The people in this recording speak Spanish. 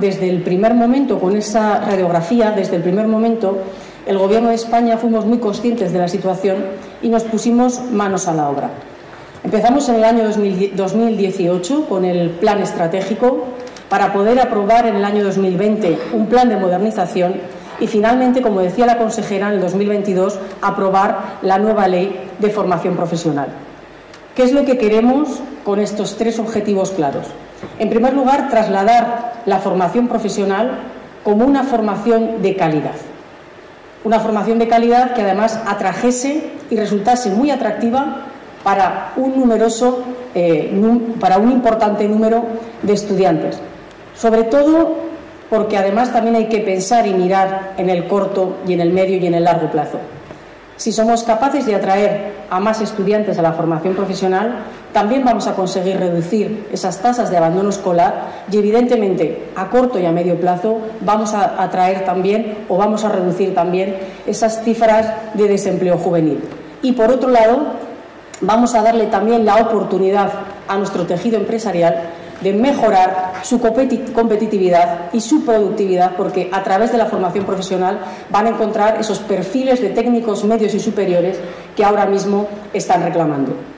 Desde el primer momento, con esa radiografía, desde el primer momento, el Gobierno de España fuimos muy conscientes de la situación y nos pusimos manos a la obra. Empezamos en el año 2018 con el plan estratégico para poder aprobar en el año 2020 un plan de modernización y finalmente, como decía la consejera, en el 2022 aprobar la nueva ley de formación profesional. ¿Qué es lo que queremos con estos tres objetivos claros? En primer lugar, trasladar la formación profesional como una formación de calidad. Una formación de calidad que además atrajese y resultase muy atractiva para un importante número de estudiantes. Sobre todo porque además también hay que pensar y mirar en el corto y en el medio y en el largo plazo. Si somos capaces de atraer a más estudiantes a la formación profesional, también vamos a conseguir reducir esas tasas de abandono escolar y, evidentemente, a corto y a medio plazo vamos a atraer también o vamos a reducir también esas cifras de desempleo juvenil. Y, por otro lado, vamos a darle también la oportunidad a nuestro tejido empresarial de mejorar su competitividad y su productividad, porque a través de la formación profesional van a encontrar esos perfiles de técnicos medios y superiores que ahora mismo están reclamando.